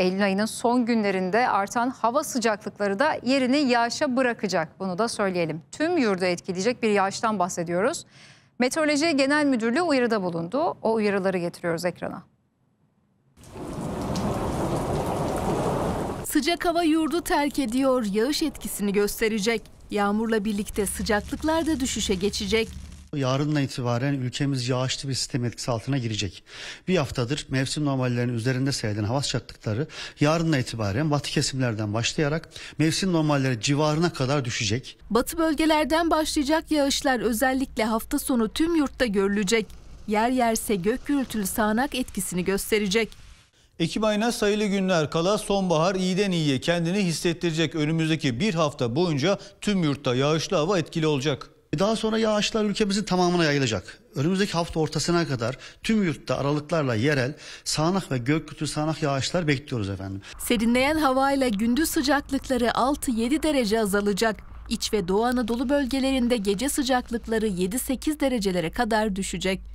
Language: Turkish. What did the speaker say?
Eylül ayının son günlerinde artan hava sıcaklıkları da yerini yağışa bırakacak. Bunu da söyleyelim. Tüm yurdu etkileyecek bir yağıştan bahsediyoruz. Meteoroloji Genel Müdürlüğü uyarıda bulundu. O uyarıları getiriyoruz ekrana. Sıcak hava yurdu terk ediyor. Yağış etkisini gösterecek. Yağmurla birlikte sıcaklıklar da düşüşe geçecek. Yarından itibaren ülkemiz yağışlı bir sistem etkisi altına girecek. Bir haftadır mevsim normallerinin üzerinde seyreden hava sıcaklıkları yarından itibaren batı kesimlerden başlayarak mevsim normalleri civarına kadar düşecek. Batı bölgelerden başlayacak yağışlar özellikle hafta sonu tüm yurtta görülecek. Yer yerse gök gürültülü sağanak etkisini gösterecek. Ekim ayına sayılı günler kala sonbahar iyiden iyiye kendini hissettirecek. Önümüzdeki bir hafta boyunca tüm yurtta yağışlı hava etkili olacak. Daha sonra yağışlar ülkemizin tamamına yayılacak. Önümüzdeki hafta ortasına kadar tüm yurtta aralıklarla yerel sağanak ve gök gürültülü sağanak yağışlar bekliyoruz efendim. Serinleyen havayla gündüz sıcaklıkları 6-7 derece azalacak. İç ve Doğu Anadolu bölgelerinde gece sıcaklıkları 7-8 derecelere kadar düşecek.